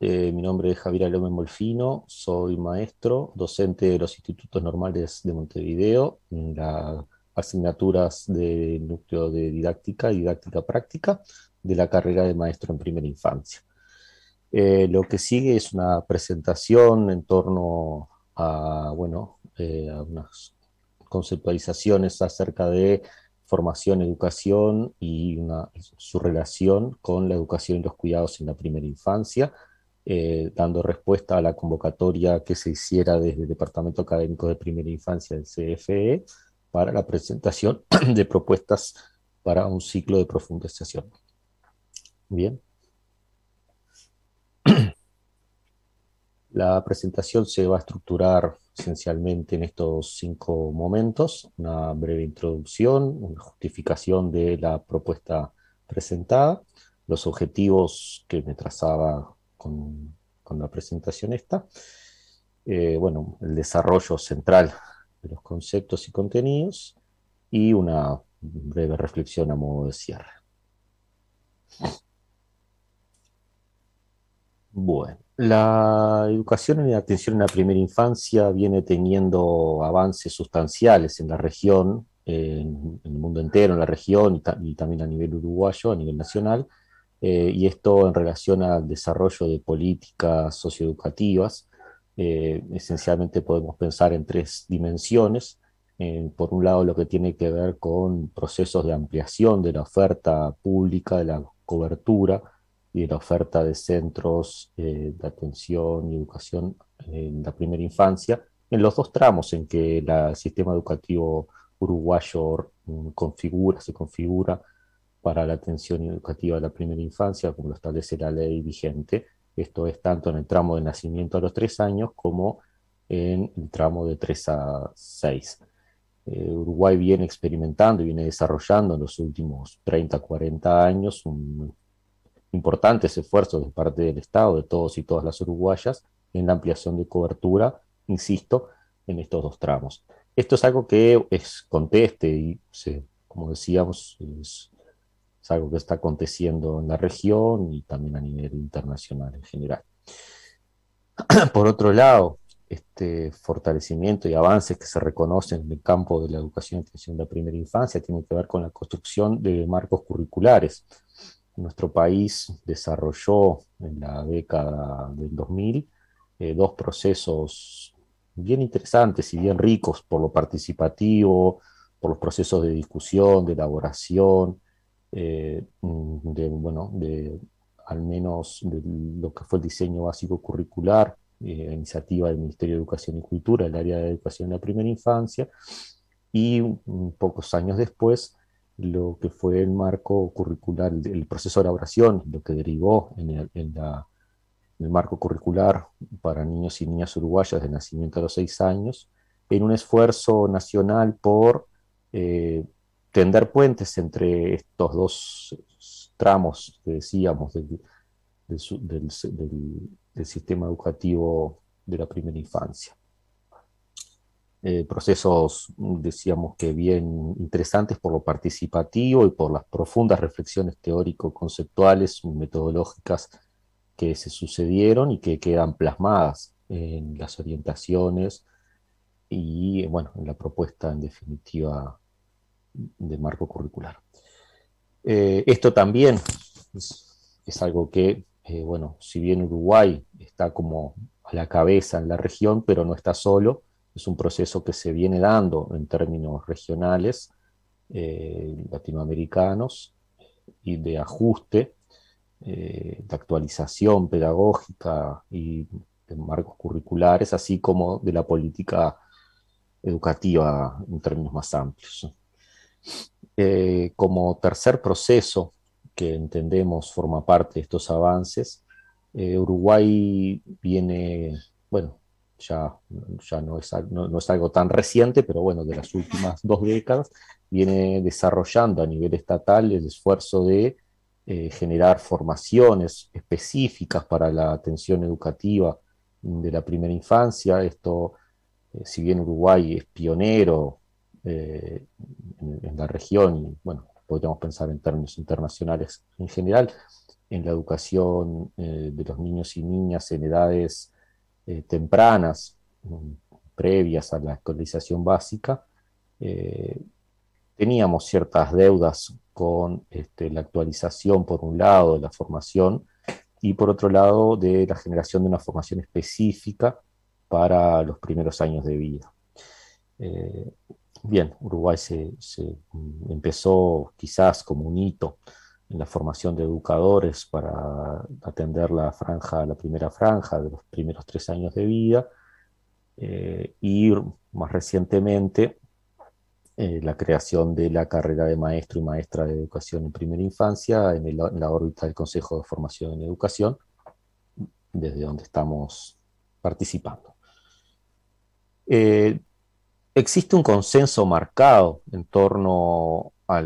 Mi nombre es Javier Alliaume Molfino, soy maestro, docente de los Institutos Normales de Montevideo, en las asignaturas de núcleo de didáctica y didáctica práctica de la carrera de maestro en primera infancia. Lo que sigue es una presentación en torno a, a unas conceptualizaciones acerca de formación, educación y su relación con la educación y los cuidados en la primera infancia, dando respuesta a la convocatoria que se hiciera desde el Departamento Académico de Primera Infancia del CFE para la presentación de propuestas para un ciclo de profundización. Bien. La presentación se va a estructurar esencialmente en estos 5 momentos: una breve introducción, una justificación de la propuesta presentada, los objetivos que me trazaba con la presentación esta, el desarrollo central de los conceptos y contenidos, y una breve reflexión a modo de cierre. Bueno, la educación y la atención en la primera infancia viene teniendo avances sustanciales en la región, en el mundo entero, en la región, y también a nivel uruguayo, a nivel nacional, y esto en relación al desarrollo de políticas socioeducativas. Esencialmente podemos pensar en 3 dimensiones. Por un lado, lo que tiene que ver con procesos de ampliación de la oferta pública, de la cobertura, y de la oferta de centros de atención y educación en la primera infancia, en los 2 tramos en que el sistema educativo uruguayo se configura para la atención educativa de la primera infancia, como lo establece la ley vigente. Esto es tanto en el tramo de nacimiento a los 3 años como en el tramo de 3 a 6. Uruguay viene experimentando y viene desarrollando en los últimos 30, 40 años un importantes esfuerzos de parte del Estado, de todos y todas las uruguayas, en la ampliación de cobertura, insisto, en estos 2 tramos. Esto es algo que conteste y, como decíamos, es algo que está aconteciendo en la región y también a nivel internacional en general. Por otro lado, este fortalecimiento y avances que se reconocen en el campo de la educación y atención de la primera infancia tienen que ver con la construcción de marcos curriculares. Nuestro país desarrolló en la década del 2000 2 procesos bien interesantes y bien ricos por lo participativo, por los procesos de discusión, de elaboración, al menos de lo que fue el diseño básico curricular, iniciativa del Ministerio de Educación y Cultura, el área de educación en la primera infancia, y pocos años después, lo que fue el marco curricular, el proceso de elaboración, lo que derivó en el marco curricular para niños y niñas uruguayas de nacimiento a los 6 años, en un esfuerzo nacional por tender puentes entre estos 2 tramos que decíamos del sistema educativo de la primera infancia. Procesos, decíamos que bien interesantes por lo participativo y por las profundas reflexiones teórico-conceptuales, metodológicas que se sucedieron y que quedan plasmadas en las orientaciones y, en la propuesta en definitiva de marco curricular. Esto también es algo que, si bien Uruguay está como a la cabeza en la región, pero no está solo. Es un proceso que se viene dando en términos regionales, latinoamericanos, y de ajuste, de actualización pedagógica y de marcos curriculares, así como de la política educativa en términos más amplios. Como tercer proceso que entendemos forma parte de estos avances, Uruguay viene, ya no es algo tan reciente, pero de las últimas 2 décadas, viene desarrollando a nivel estatal el esfuerzo de generar formaciones específicas para la atención educativa de la primera infancia. Esto, si bien Uruguay es pionero en la región, podríamos pensar en términos internacionales en general, en la educación de los niños y niñas en edades tempranas, previas a la escolarización básica, teníamos ciertas deudas con la actualización, por un lado, de la formación, y por otro lado, de la generación de una formación específica para los primeros años de vida. Bien, Uruguay se empezó quizás como un hito en la formación de educadores para atender la primera franja de los primeros 3 años de vida, y más recientemente la creación de la carrera de maestro y maestra de educación en primera infancia en la órbita del Consejo de Formación en Educación, desde donde estamos participando. Existe un consenso marcado en torno a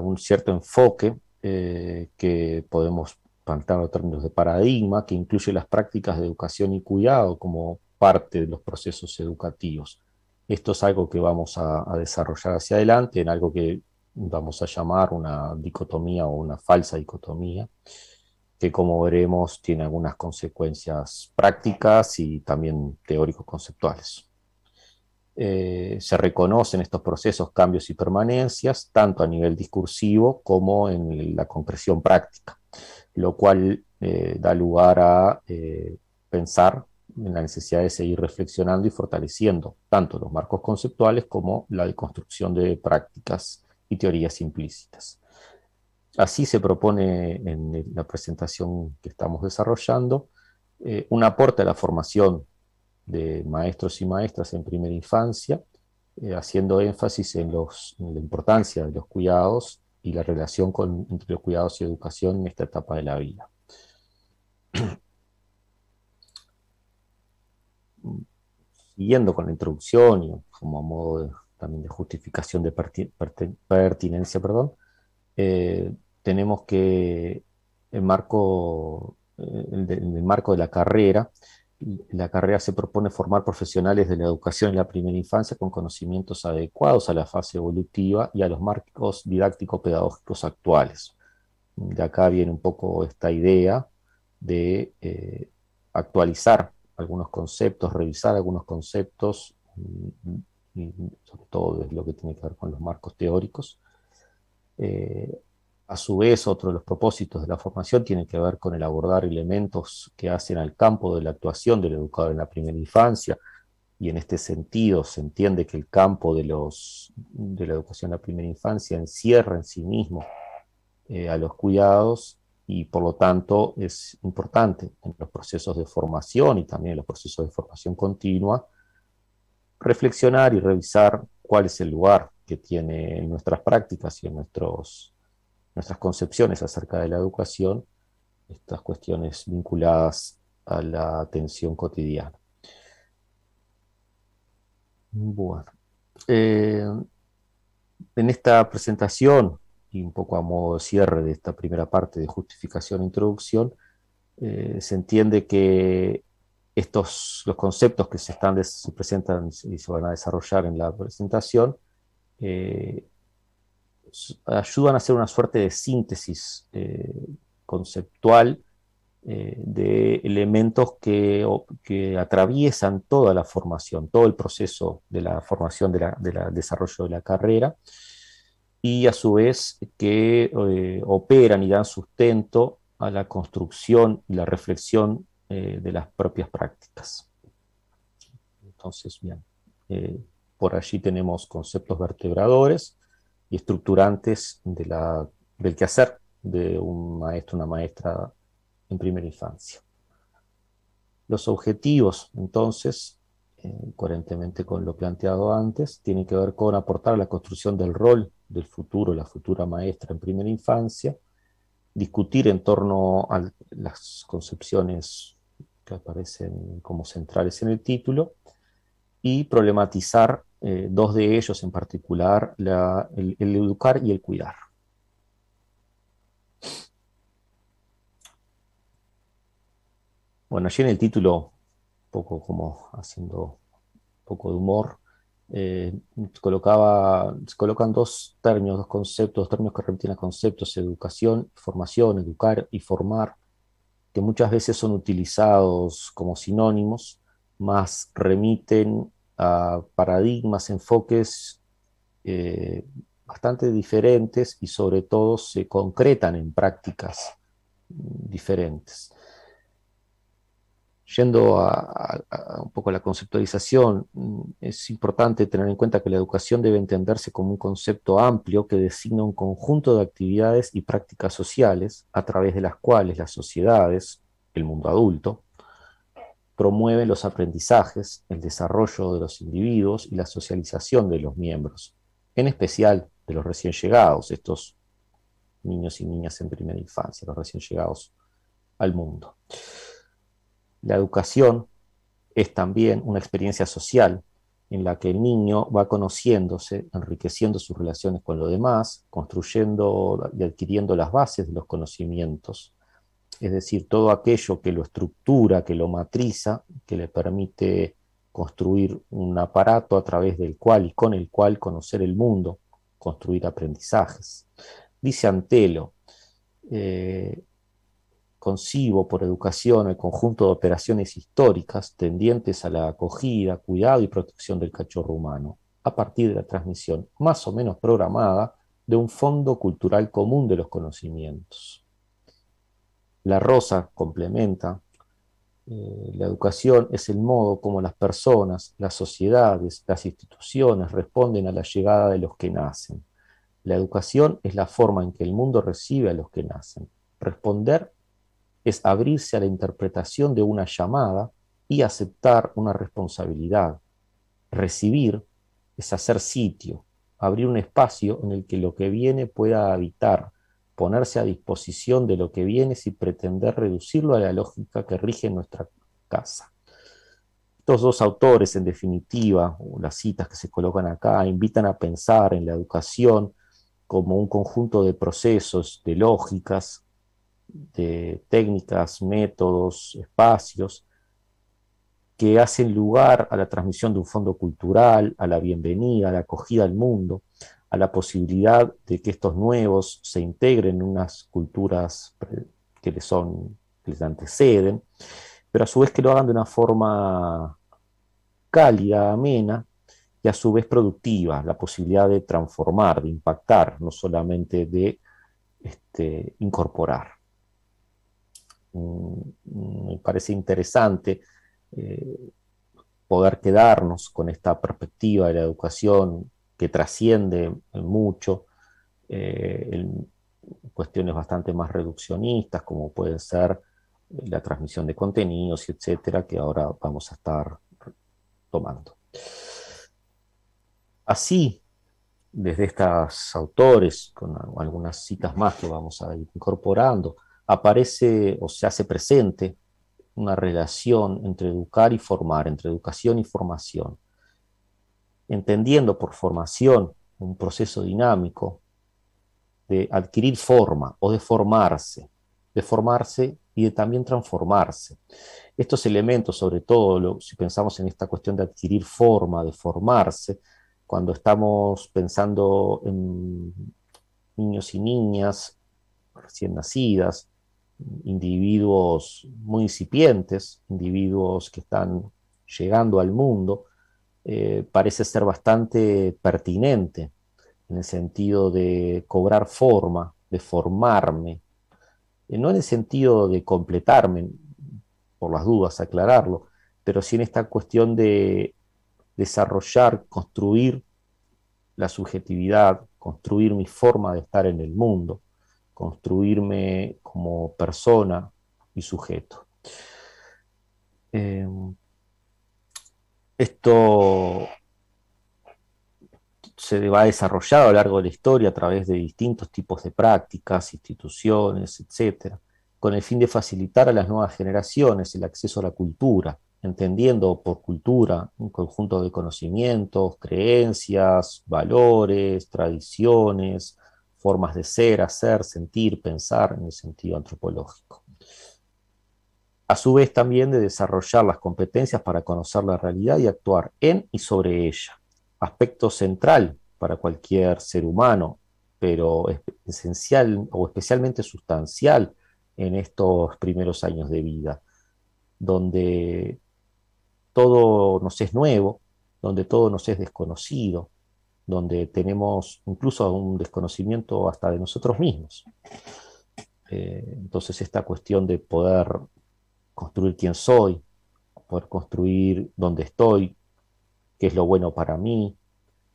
un cierto enfoque que podemos plantear en términos de paradigma, que incluye las prácticas de educación y cuidado como parte de los procesos educativos. Esto es algo que vamos a desarrollar hacia adelante, en algo que vamos a llamar una dicotomía o una falsa dicotomía, que como veremos tiene algunas consecuencias prácticas y también teórico-conceptuales. Se reconocen estos procesos, cambios y permanencias, tanto a nivel discursivo como en la concreción práctica, lo cual da lugar a pensar en la necesidad de seguir reflexionando y fortaleciendo tanto los marcos conceptuales como la deconstrucción de prácticas y teorías implícitas. Así se propone en la presentación que estamos desarrollando un aporte a la formación de maestros y maestras en primera infancia, haciendo énfasis en la importancia de los cuidados y la relación entre los cuidados y educación en esta etapa de la vida. Siguiendo con la introducción y como modo también de justificación de pertinencia, tenemos que en el marco de la carrera se propone formar profesionales de la educación en la primera infancia con conocimientos adecuados a la fase evolutiva y a los marcos didáctico-pedagógicos actuales. De acá viene un poco esta idea de actualizar algunos conceptos, revisar algunos conceptos, y sobre todo desde lo que tiene que ver con los marcos teóricos. A su vez, otro de los propósitos de la formación tiene que ver con el abordar elementos que hacen al campo de la actuación del educador en la primera infancia, y en este sentido se entiende que el campo de la educación en la primera infancia encierra en sí mismo a los cuidados, y por lo tanto es importante en los procesos de formación y también en los procesos de formación continua reflexionar y revisar cuál es el lugar que tiene en nuestras prácticas y en nuestras concepciones acerca de la educación estas cuestiones vinculadas a la atención cotidiana. Bueno, en esta presentación, y un poco a modo de cierre de esta primera parte de justificación e introducción, se entiende que los conceptos que se presentan y se van a desarrollar en la presentación ayudan a hacer una suerte de síntesis conceptual de elementos que atraviesan toda la formación, todo el proceso de la formación, del desarrollo de la carrera, y a su vez que operan y dan sustento a la construcción y la reflexión de las propias prácticas. Entonces, bien, por allí tenemos conceptos vertebradores y estructurantes del quehacer de un maestro o una maestra en primera infancia. Los objetivos, entonces, coherentemente con lo planteado antes, tienen que ver con aportar a la construcción del rol del futuro, la futura maestra en primera infancia, discutir en torno a las concepciones que aparecen como centrales en el título, y problematizar dos de ellos en particular, el educar y el cuidar. Bueno, allí en el título, un poco como haciendo un poco de humor, Se colocan dos términos, dos conceptos, que remiten a conceptos: educación, formación, educar y formar, que muchas veces son utilizados como sinónimos, más remiten a paradigmas, enfoques bastante diferentes, y sobre todo se concretan en prácticas diferentes. Yendo a un poco a la conceptualización, es importante tener en cuenta que la educación debe entenderse como un concepto amplio que designa un conjunto de actividades y prácticas sociales a través de las cuales las sociedades, el mundo adulto, promueven los aprendizajes, el desarrollo de los individuos y la socialización de los miembros, en especial de los recién llegados, estos niños y niñas en primera infancia, los recién llegados al mundo. La educación es también una experiencia social en la que el niño va conociéndose, enriqueciendo sus relaciones con los demás, construyendo y adquiriendo las bases de los conocimientos, es decir, todo aquello que lo estructura, que lo matriza, que le permite construir un aparato a través del cual y con el cual conocer el mundo, construir aprendizajes. Dice Antelo, concibo por educación el conjunto de operaciones históricas tendientes a la acogida, cuidado y protección del cachorro humano, a partir de la transmisión más o menos programada de un fondo cultural común de los conocimientos. La Rosa complementa, la educación es el modo como las personas, las sociedades, las instituciones responden a la llegada de los que nacen. La educación es la forma en que el mundo recibe a los que nacen. Responder es abrirse a la interpretación de una llamada y aceptar una responsabilidad. Recibir es hacer sitio, abrir un espacio en el que lo que viene pueda habitar, ponerse a disposición de lo que viene sin pretender reducirlo a la lógica que rige nuestra casa. Estos dos autores, en definitiva, o las citas que se colocan acá, invitan a pensar en la educación como un conjunto de procesos, de lógicas, de técnicas, métodos, espacios, que hacen lugar a la transmisión de un fondo cultural, a la bienvenida, a la acogida al mundo, a la posibilidad de que estos nuevos se integren en unas culturas que les anteceden, pero a su vez que lo hagan de una forma cálida, amena, y a su vez productiva, la posibilidad de transformar, de impactar, no solamente de incorporar. Me parece interesante poder quedarnos con esta perspectiva de la educación que trasciende mucho en cuestiones bastante más reduccionistas, como pueden ser la transmisión de contenidos, etcétera, que ahora vamos a estar tomando. Así, desde estos autores, con algunas citas más que vamos a ir incorporando, aparece o se hace presente una relación entre educar y formar, entre educación y formación, entendiendo por formación un proceso dinámico de adquirir forma o de formarse y de también transformarse. Estos elementos, sobre todo si pensamos en esta cuestión de adquirir forma, de formarse, cuando estamos pensando en niños y niñas recién nacidas, individuos muy incipientes, individuos que están llegando al mundo, parece ser bastante pertinente en el sentido de cobrar forma, de formarme, no en el sentido de completarme, por las dudas aclararlo, pero sí en esta cuestión de desarrollar, construir la subjetividad, construir mi forma de estar en el mundo, construirme como persona y sujeto. Esto se va a desarrollar a lo largo de la historia a través de distintos tipos de prácticas, instituciones, etcétera, con el fin de facilitar a las nuevas generaciones el acceso a la cultura, entendiendo por cultura un conjunto de conocimientos, creencias, valores, tradiciones, formas de ser, hacer, sentir, pensar en el sentido antropológico. A su vez también de desarrollar las competencias para conocer la realidad y actuar en y sobre ella, aspecto central para cualquier ser humano, pero esencial o especialmente sustancial en estos primeros años de vida, donde todo nos es nuevo, donde todo nos es desconocido, donde tenemos incluso un desconocimiento hasta de nosotros mismos. Entonces esta cuestión de poder construir quién soy, poder construir dónde estoy, qué es lo bueno para mí,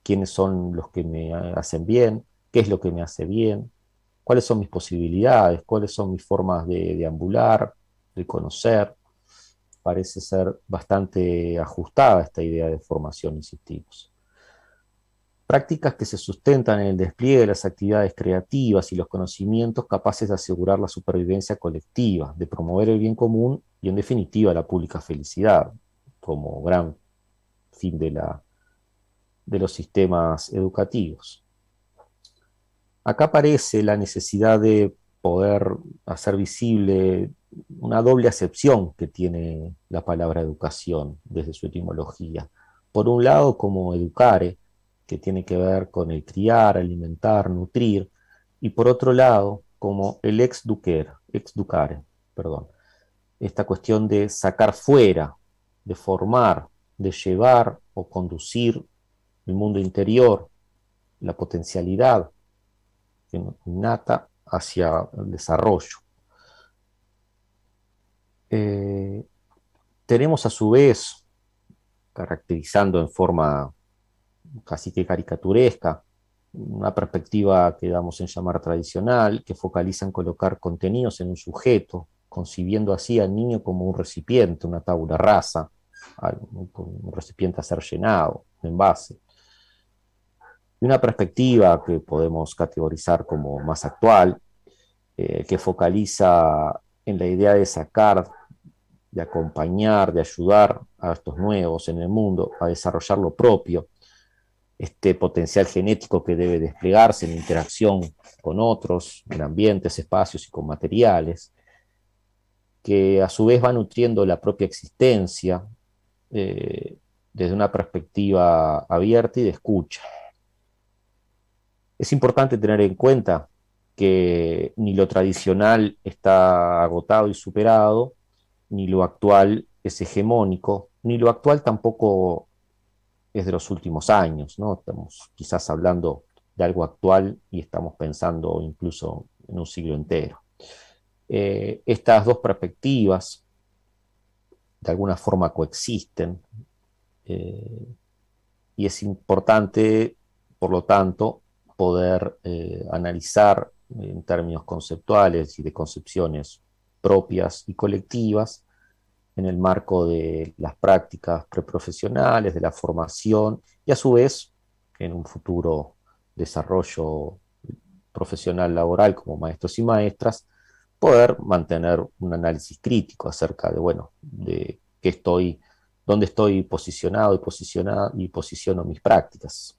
quiénes son los que me hacen bien, qué es lo que me hace bien, cuáles son mis posibilidades, cuáles son mis formas de deambular, de conocer. Parece ser bastante ajustada esta idea de formación, insistimos. Prácticas que se sustentan en el despliegue de las actividades creativas y los conocimientos capaces de asegurar la supervivencia colectiva, de promover el bien común y en definitiva la pública felicidad, como gran fin de los sistemas educativos. Acá aparece la necesidad de poder hacer visible una doble acepción que tiene la palabra educación desde su etimología. Por un lado, como educare, que tiene que ver con el criar, alimentar, nutrir, y por otro lado, como el exducare, perdón, esta cuestión de sacar fuera, de formar, de llevar o conducir el mundo interior, la potencialidad innata hacia el desarrollo. Tenemos a su vez, caracterizando en forma casi que caricaturesca, una perspectiva que damos en llamar tradicional, que focaliza en colocar contenidos en un sujeto, concibiendo así al niño como un recipiente, una tabula rasa, un recipiente a ser llenado, un envase. Y una perspectiva que podemos categorizar como más actual, que focaliza en la idea de sacar, de acompañar, de ayudar a estos nuevos en el mundo a desarrollar lo propio, este potencial genético que debe desplegarse en interacción con otros, en ambientes, espacios y con materiales, que a su vez va nutriendo la propia existencia desde una perspectiva abierta y de escucha. Es importante tener en cuenta que ni lo tradicional está agotado y superado, ni lo actual es hegemónico, ni lo actual tampoco es de los últimos años, ¿no? Estamos quizás hablando de algo actual y estamos pensando incluso en un siglo entero. Estas dos perspectivas de alguna forma coexisten y es importante, por lo tanto, poder analizar en términos conceptuales y de concepciones propias y colectivas en el marco de las prácticas preprofesionales, de la formación, y a su vez, en un futuro desarrollo profesional laboral como maestros y maestras, poder mantener un análisis crítico acerca de, bueno, de qué estoy, dónde estoy posicionado y posiciono mis prácticas.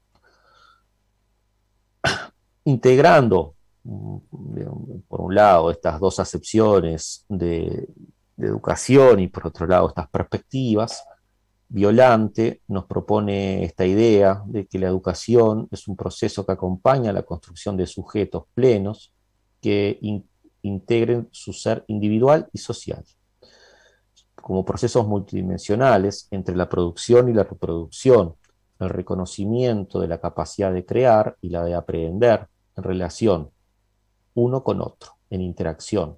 Integrando, por un lado, estas dos acepciones de educación y por otro lado estas perspectivas, Violante nos propone esta idea de que la educación es un proceso que acompaña la construcción de sujetos plenos que integren su ser individual y social, como procesos multidimensionales entre la producción y la reproducción, el reconocimiento de la capacidad de crear y la de aprehender en relación uno con otro, en interacción,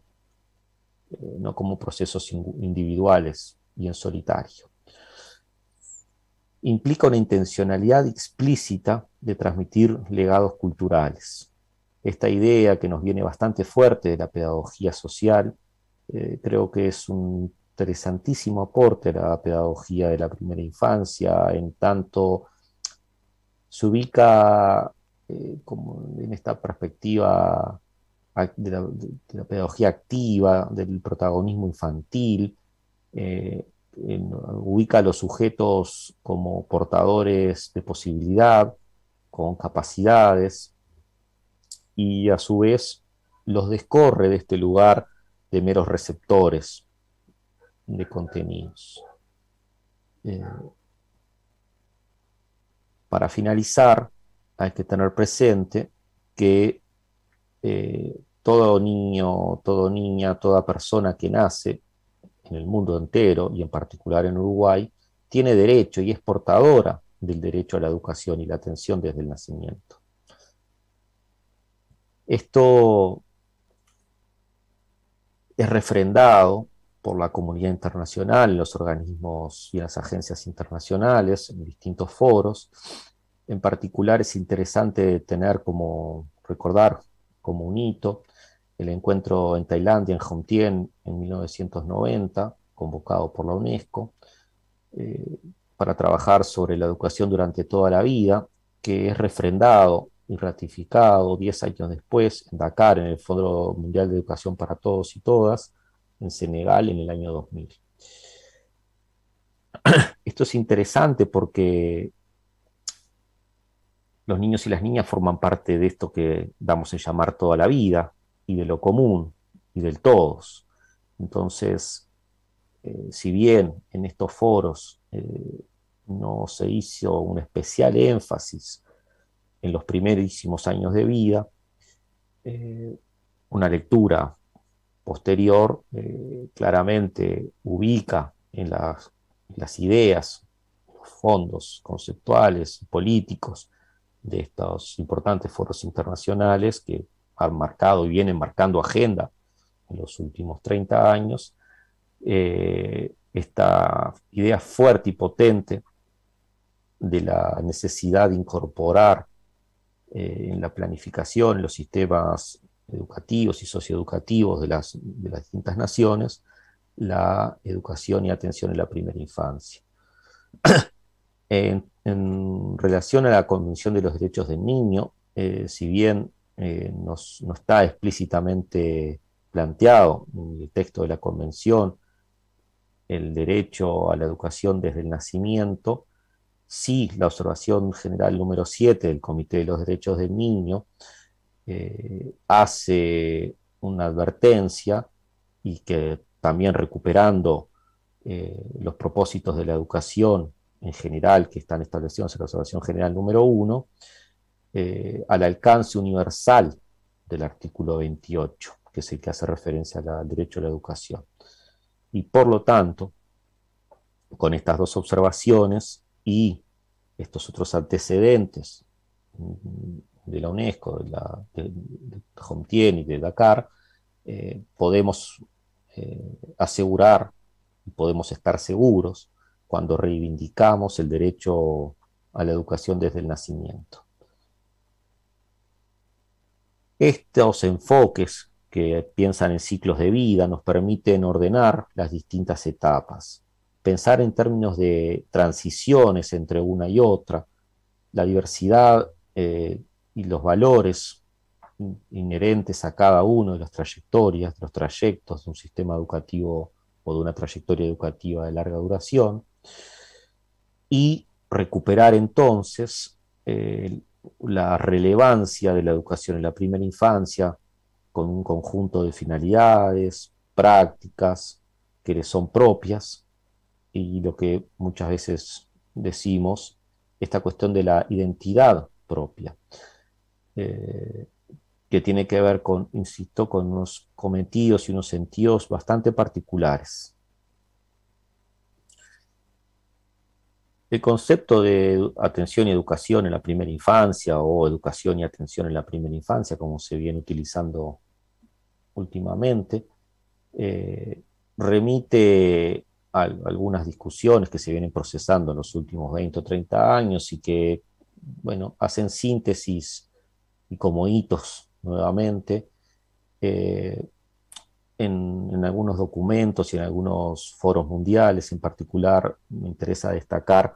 no como procesos individuales y en solitario. Implica una intencionalidad explícita de transmitir legados culturales. Esta idea que nos viene bastante fuerte de la pedagogía social, creo que es un interesantísimo aporte a la pedagogía de la primera infancia, en tanto se ubica como en esta perspectiva de la pedagogía activa, del protagonismo infantil, ubica a los sujetos como portadores de posibilidad, con capacidades, y a su vez los descorre de este lugar de meros receptores de contenidos. Para finalizar, hay que tener presente que todo niño, toda niña, toda persona que nace en el mundo entero, y en particular en Uruguay, tiene derecho y es portadora del derecho a la educación y la atención desde el nacimiento. Esto es refrendado por la comunidad internacional, los organismos y las agencias internacionales, en distintos foros. En particular es interesante tener como, recordar como un hito, el encuentro en Tailandia, en Jomtien, en 1990, convocado por la UNESCO, para trabajar sobre la educación durante toda la vida, que es refrendado y ratificado 10 años después en Dakar, en el Foro Mundial de Educación para Todos y Todas, en Senegal en el año 2000. Esto es interesante porque los niños y las niñas forman parte de esto que damos en llamar toda la vida, y de lo común, y del todos. Entonces, si bien en estos foros no se hizo un especial énfasis en los primerísimos años de vida, una lectura posterior claramente ubica en las ideas, los fondos conceptuales y políticos de estos importantes foros internacionales que han marcado y vienen marcando agenda en los últimos 30 años, esta idea fuerte y potente de la necesidad de incorporar en la planificación los sistemas educativos y socioeducativos de las distintas naciones, la educación y atención en la primera infancia. En relación a la Convención de los Derechos del Niño, si bien no está explícitamente planteado en el texto de la Convención el derecho a la educación desde el nacimiento, sí la observación general número 7 del Comité de los Derechos del Niño hace una advertencia, y que también recuperando los propósitos de la educación en general que están establecidos en la observación general número 1, al alcance universal del artículo 28, que es el que hace referencia al derecho a la educación. Y por lo tanto, con estas dos observaciones y estos otros antecedentes de la UNESCO, de Jomtien y de Dakar, podemos asegurar y podemos estar seguros cuando reivindicamos el derecho a la educación desde el nacimiento. Estos enfoques que piensan en ciclos de vida nos permiten ordenar las distintas etapas, pensar en términos de transiciones entre una y otra, la diversidad y los valores inherentes a cada uno de las trayectorias, de los trayectos de un sistema educativo o de una trayectoria educativa de larga duración, y recuperar entonces la relevancia de la educación en la primera infancia con un conjunto de finalidades, prácticas que le son propias, y lo que muchas veces decimos, esta cuestión de la identidad propia, que tiene que ver con, insisto, con unos cometidos y unos sentidos bastante particulares. El concepto de atención y educación en la primera infancia, o educación y atención en la primera infancia, como se viene utilizando últimamente, remite a algunas discusiones que se vienen procesando en los últimos 20 o 30 años y que, bueno, hacen síntesis y como hitos nuevamente en algunos documentos y en algunos foros mundiales. En particular me interesa destacar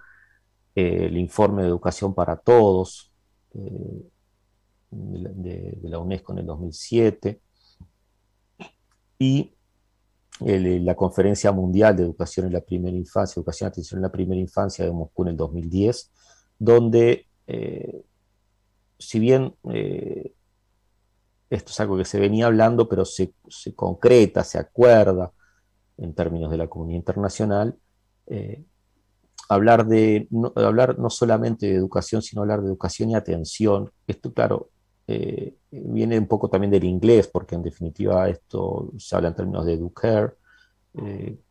el informe de Educación para Todos de la UNESCO en el 2007, y la Conferencia Mundial de Educación en la Primera Infancia, Educación y Atención en la Primera Infancia de Moscú en el 2010, donde si bien esto es algo que se venía hablando, pero se concreta, se acuerda en términos de la comunidad internacional, hablar no solamente de educación, sino hablar de educación y atención. Esto, claro, viene un poco también del inglés, porque en definitiva esto se habla en términos de educare.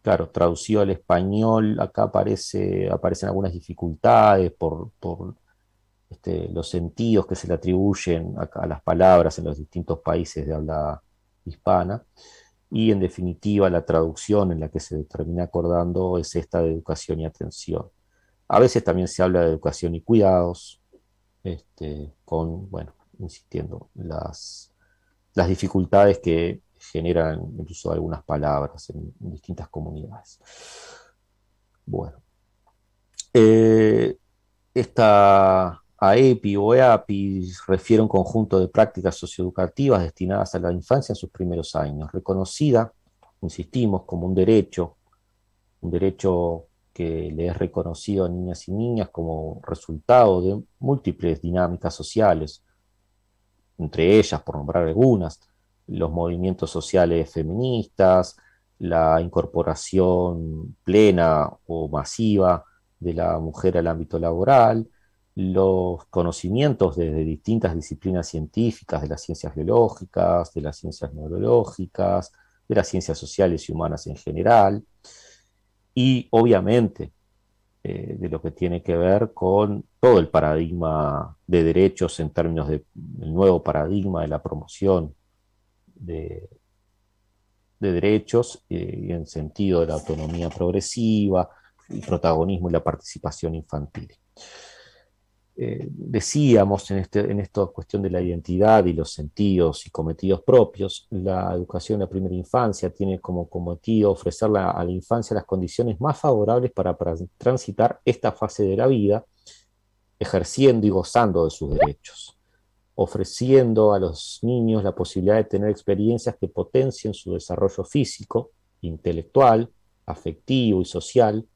Claro, traducido al español, acá aparecen algunas dificultades por los sentidos que se le atribuyen a las palabras en los distintos países de habla hispana, y en definitiva la traducción en la que se termina acordando es esta de educación y atención. A veces también se habla de educación y cuidados, con, bueno, insistiendo, las dificultades que generan incluso algunas palabras en distintas comunidades. Bueno, esta AEPI o EAPI refiere a un conjunto de prácticas socioeducativas destinadas a la infancia en sus primeros años, reconocida, insistimos, como un derecho que le es reconocido a niñas y niñas como resultado de múltiples dinámicas sociales, entre ellas, por nombrar algunas, los movimientos sociales feministas, la incorporación plena o masiva de la mujer al ámbito laboral, los conocimientos desde distintas disciplinas científicas, de las ciencias biológicas, de las ciencias neurológicas, de las ciencias sociales y humanas en general, y obviamente de lo que tiene que ver con todo el paradigma de derechos en términos del nuevo paradigma de la promoción de derechos en sentido de la autonomía progresiva, el protagonismo y la participación infantil. Decíamos en esta cuestión de la identidad y los sentidos y cometidos propios, la educación de la primera infancia tiene como cometido ofrecer a la infancia las condiciones más favorables para transitar esta fase de la vida, ejerciendo y gozando de sus derechos, ofreciendo a los niños la posibilidad de tener experiencias que potencien su desarrollo físico, intelectual, afectivo y social,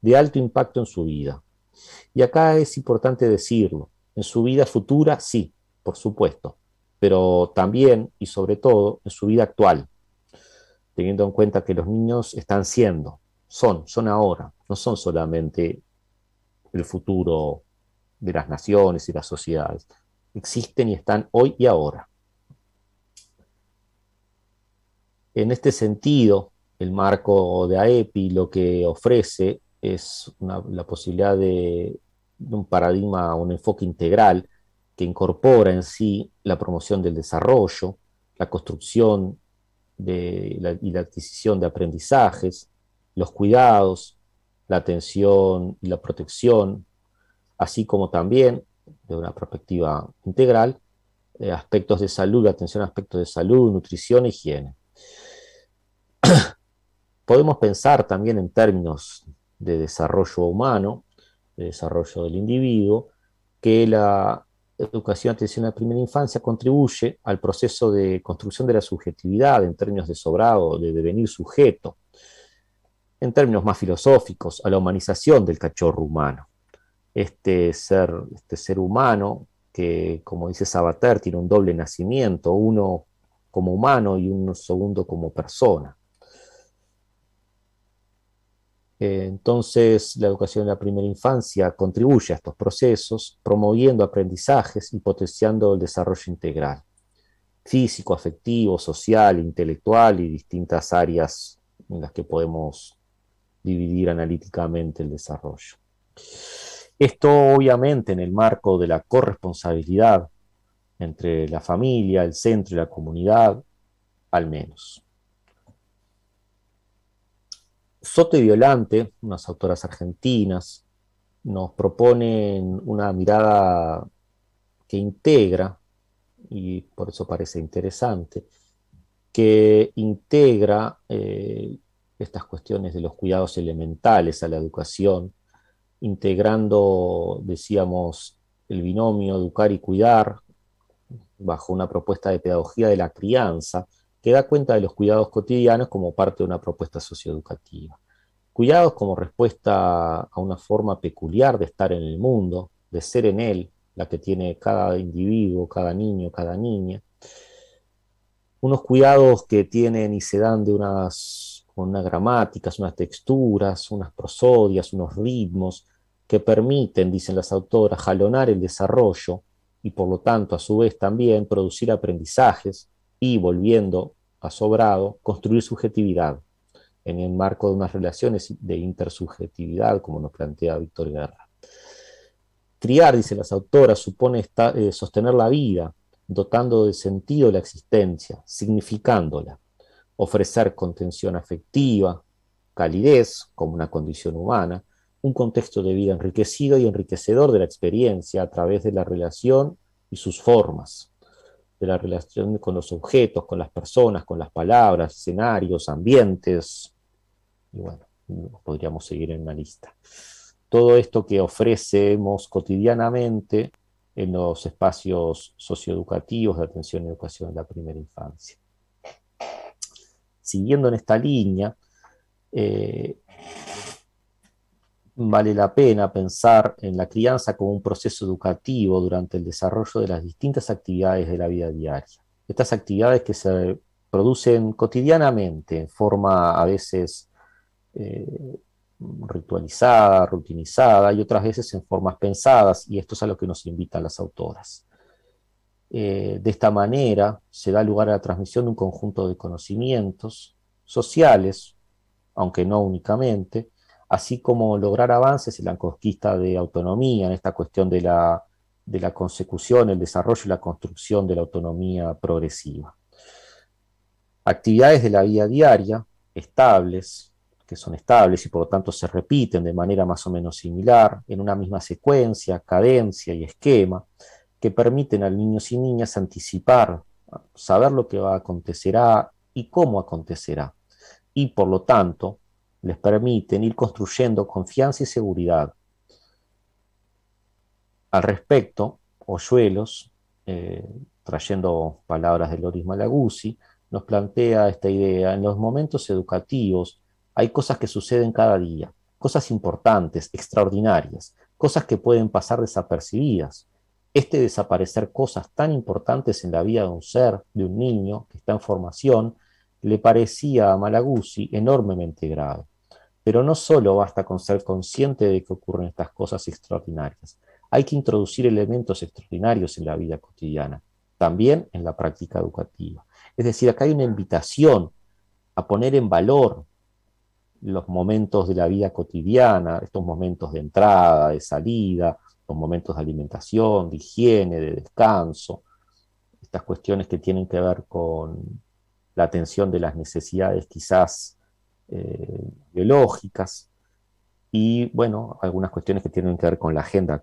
de alto impacto en su vida. Y acá es importante decirlo, en su vida futura sí, por supuesto, pero también y sobre todo en su vida actual, teniendo en cuenta que los niños están siendo, son ahora, no son solamente el futuro de las naciones y las sociedades, existen y están hoy y ahora. En este sentido, el marco de AEPI lo que ofrece es la posibilidad de un paradigma, un enfoque integral que incorpora en sí la promoción del desarrollo, la construcción y la adquisición de aprendizajes, los cuidados, la atención y la protección, así como también de una perspectiva integral, aspectos de salud, atención a aspectos de salud, nutrición e higiene. Podemos pensar también en términos de desarrollo humano, de desarrollo del individuo, que la educación y atención a la primera infancia contribuye al proceso de construcción de la subjetividad en términos de sobrado, de devenir sujeto, en términos más filosóficos, a la humanización del cachorro humano. Este ser humano que, como dice Sabater, tiene un doble nacimiento, uno como humano y un segundo como persona. Entonces, la educación de la primera infancia contribuye a estos procesos, promoviendo aprendizajes y potenciando el desarrollo integral, físico, afectivo, social, intelectual y distintas áreas en las que podemos dividir analíticamente el desarrollo. Esto obviamente en el marco de la corresponsabilidad entre la familia, el centro y la comunidad, al menos. Soto y Violante, unas autoras argentinas, nos proponen una mirada que integra, y por eso parece interesante, que integra estas cuestiones de los cuidados elementales a la educación, integrando, decíamos, el binomio educar y cuidar bajo una propuesta de pedagogía de la crianza que da cuenta de los cuidados cotidianos como parte de una propuesta socioeducativa. Cuidados como respuesta a una forma peculiar de estar en el mundo, de ser en él, la que tiene cada individuo, cada niño, cada niña. Unos cuidados que tienen y se dan de unas con unas gramáticas, unas texturas, unas prosodias, unos ritmos que permiten, dicen las autoras, jalonar el desarrollo y por lo tanto a su vez también producir aprendizajes y, volviendo a Sobrado, construir subjetividad en el marco de unas relaciones de intersubjetividad, como nos plantea Víctor Guerra. Criar, dicen las autoras, supone sostener la vida, dotando de sentido la existencia, significándola, ofrecer contención afectiva, calidez como una condición humana, un contexto de vida enriquecido y enriquecedor de la experiencia a través de la relación y sus formas, de la relación con los objetos, con las personas, con las palabras, escenarios, ambientes, y bueno, podríamos seguir en una lista. Todo esto que ofrecemos cotidianamente en los espacios socioeducativos de atención y educación en la primera infancia. Siguiendo en esta línea, vale la pena pensar en la crianza como un proceso educativo durante el desarrollo de las distintas actividades de la vida diaria. Estas actividades que se producen cotidianamente, en forma a veces ritualizada, rutinizada, y otras veces en formas pensadas, y esto es a lo que nos invitan las autoras. De esta manera se da lugar a la transmisión de un conjunto de conocimientos sociales, aunque no únicamente, así como lograr avances en la conquista de autonomía, en esta cuestión de la consecución, el desarrollo y la construcción de la autonomía progresiva. Actividades de la vida diaria estables, que son estables y por lo tanto se repiten de manera más o menos similar, en una misma secuencia, cadencia y esquema, que permiten a niños y niñas anticipar, saber lo que acontecerá y cómo acontecerá, y por lo tanto les permiten ir construyendo confianza y seguridad. Al respecto, Olluelos, trayendo palabras de Loris Malaguzzi, nos plantea esta idea: en los momentos educativos hay cosas que suceden cada día, cosas importantes, extraordinarias, cosas que pueden pasar desapercibidas. Este desaparecer cosas tan importantes en la vida de un ser, de un niño que está en formación, le parecía a Malaguzzi enormemente grave. Pero no solo basta con ser consciente de que ocurren estas cosas extraordinarias, hay que introducir elementos extraordinarios en la vida cotidiana, también en la práctica educativa. Es decir, acá hay una invitación a poner en valor los momentos de la vida cotidiana, estos momentos de entrada, de salida, los momentos de alimentación, de higiene, de descanso, estas cuestiones que tienen que ver con la atención de las necesidades quizás biológicas, y bueno, algunas cuestiones que tienen que ver con la agenda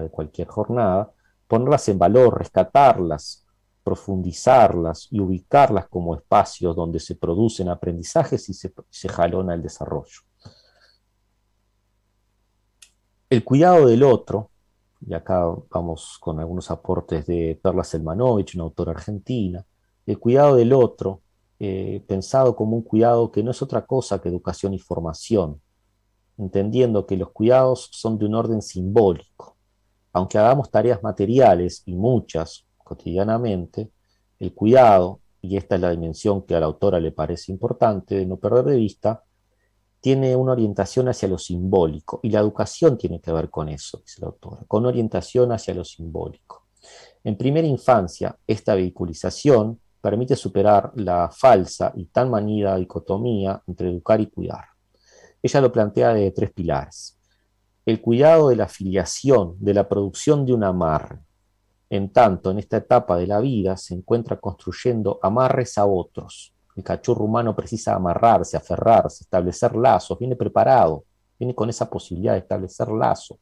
de cualquier jornada, ponerlas en valor, rescatarlas, profundizarlas y ubicarlas como espacios donde se producen aprendizajes y se jalona el desarrollo. El cuidado del otro, y acá vamos con algunos aportes de Perla Selmanovich, una autora argentina. El cuidado del otro, pensado como un cuidado que no es otra cosa que educación y formación, entendiendo que los cuidados son de un orden simbólico. Aunque hagamos tareas materiales, y muchas cotidianamente, el cuidado, y esta es la dimensión que a la autora le parece importante de no perder de vista, tiene una orientación hacia lo simbólico, y la educación tiene que ver con eso, dice la autora, con orientación hacia lo simbólico. En primera infancia, esta vehiculización permite superar la falsa y tan manida dicotomía entre educar y cuidar. Ella lo plantea de tres pilares. El cuidado de la filiación, de la producción de un amarre. En tanto, en esta etapa de la vida se encuentra construyendo amarres a otros. El cachorro humano precisa amarrarse, aferrarse, establecer lazos, viene preparado, viene con esa posibilidad de establecer lazos.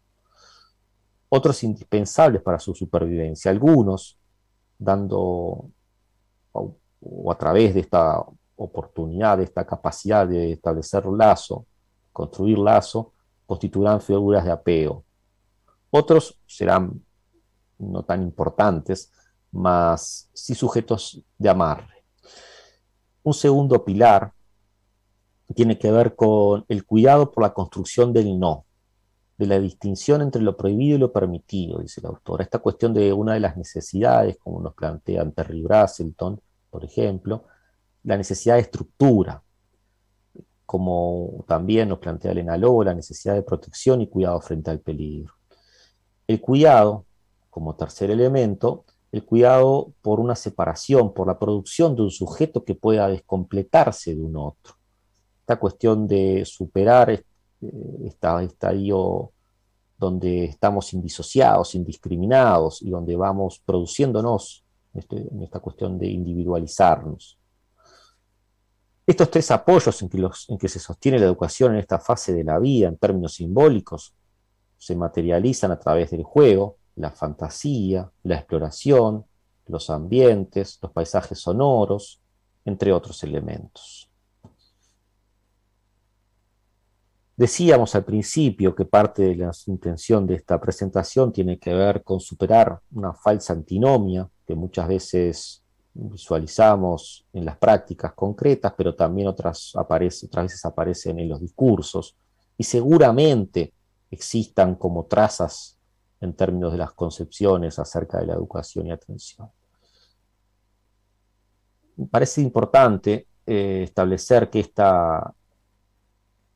Otros indispensables para su supervivencia, algunos dando o a través de esta oportunidad, de esta capacidad de establecer lazo, construir lazo, constituirán figuras de apego. Otros serán no tan importantes, mas sí sujetos de amarre. Un segundo pilar tiene que ver con el cuidado por la construcción del no, de la distinción entre lo prohibido y lo permitido, dice la autora. Esta cuestión de una de las necesidades, como nos plantean Terry Braselton, por ejemplo, la necesidad de estructura, como también nos plantea Elena Lobo, la necesidad de protección y cuidado frente al peligro. El cuidado, como tercer elemento, el cuidado por una separación, por la producción de un sujeto que pueda descompletarse de un otro. Esta cuestión de superar este estadio donde estamos indisociados, indiscriminados, y donde vamos produciéndonos en esta cuestión de individualizarnos. Estos tres apoyos en que se sostiene la educación en esta fase de la vida, en términos simbólicos, se materializan a través del juego, la fantasía, la exploración, los ambientes, los paisajes sonoros, entre otros elementos. Decíamos al principio que parte de la intención de esta presentación tiene que ver con superar una falsa antinomia que muchas veces visualizamos en las prácticas concretas, pero también otras veces aparecen en los discursos, y seguramente existan como trazas en términos de las concepciones acerca de la educación y atención. Me parece importante establecer que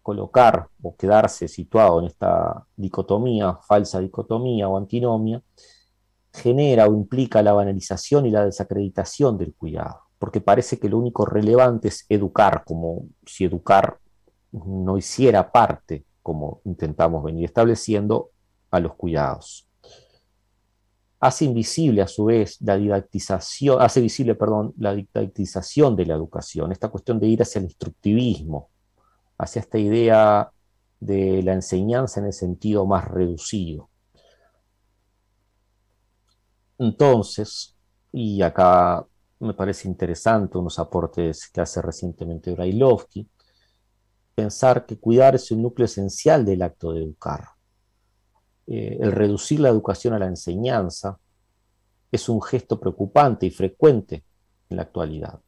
colocar o quedarse situado en esta dicotomía, falsa dicotomía o antinomia, genera o implica la banalización y la desacreditación del cuidado, porque parece que lo único relevante es educar, como si educar no hiciera parte, como intentamos venir estableciendo, a los cuidados. Hace invisible a su vez la didactización, la didactización de la educación, esta cuestión de ir hacia el instructivismo, hacia esta idea de la enseñanza en el sentido más reducido. Entonces, y acá me parece interesante unos aportes que hace recientemente Brailovsky, pensar que cuidar es un núcleo esencial del acto de educar. El reducir la educación a la enseñanza es un gesto preocupante y frecuente en la actualidad.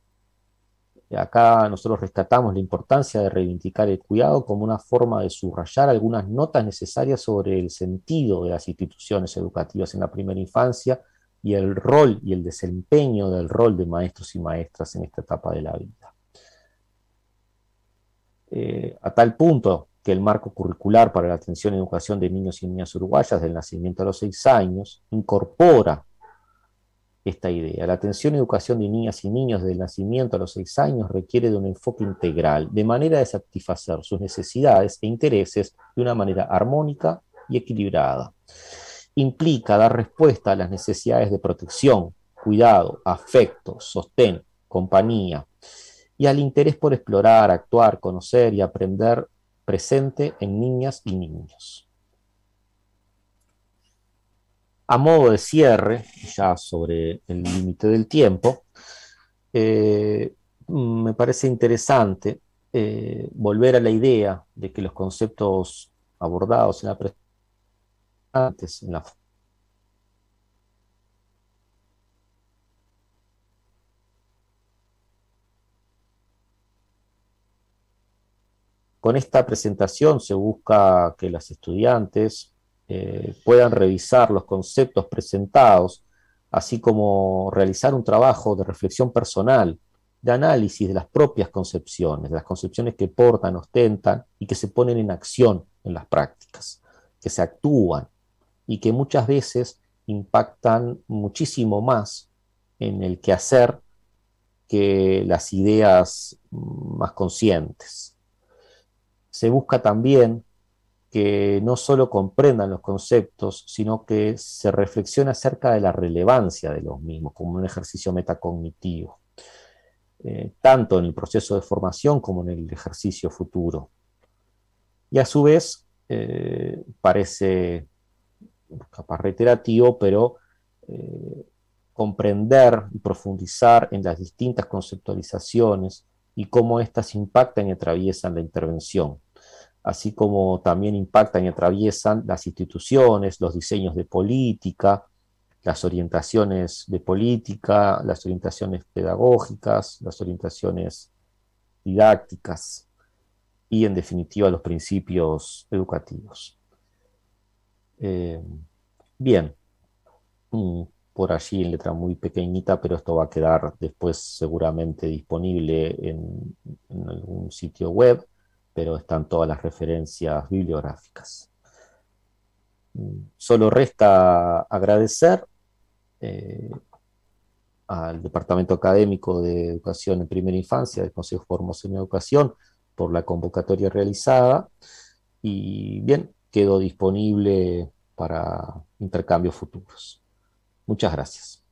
Acá nosotros rescatamos la importancia de reivindicar el cuidado como una forma de subrayar algunas notas necesarias sobre el sentido de las instituciones educativas en la primera infancia y el rol y el desempeño del rol de maestros y maestras en esta etapa de la vida. A tal punto que el marco curricular para la atención y educación de niños y niñas uruguayas del nacimiento a los 6 años incorpora esta idea. La atención y educación de niñas y niños del nacimiento a los 6 años requiere de un enfoque integral, de manera de satisfacer sus necesidades e intereses de una manera armónica y equilibrada. Implica dar respuesta a las necesidades de protección, cuidado, afecto, sostén, compañía, y al interés por explorar, actuar, conocer y aprender presente en niñas y niños. A modo de cierre, ya sobre el límite del tiempo, me parece interesante volver a la idea de que los conceptos abordados en la presentación, con esta presentación se busca que las estudiantes puedan revisar los conceptos presentados, así como realizar un trabajo de reflexión personal, de análisis de las propias concepciones, de las concepciones que portan, ostentan y que se ponen en acción en las prácticas, que se actúan y que muchas veces impactan muchísimo más en el quehacer que las ideas más conscientes. Se busca también que no solo comprendan los conceptos, sino que se reflexione acerca de la relevancia de los mismos, como un ejercicio metacognitivo, tanto en el proceso de formación como en el ejercicio futuro. Y a su vez, parece capaz reiterativo, pero comprender y profundizar en las distintas conceptualizaciones y cómo éstas impactan y atraviesan la intervención, así como también impactan y atraviesan las instituciones, los diseños de política, las orientaciones de política, las orientaciones pedagógicas, las orientaciones didácticas y, en definitiva, los principios educativos. Bien, por allí en letra muy pequeñita, pero esto va a quedar después seguramente disponible en algún sitio web. pero están todas las referencias bibliográficas. Solo resta agradecer al Departamento Académico de Educación en Primera Infancia del Consejo de Formación en Educación por la convocatoria realizada, y bien, quedo disponible para intercambios futuros. Muchas gracias.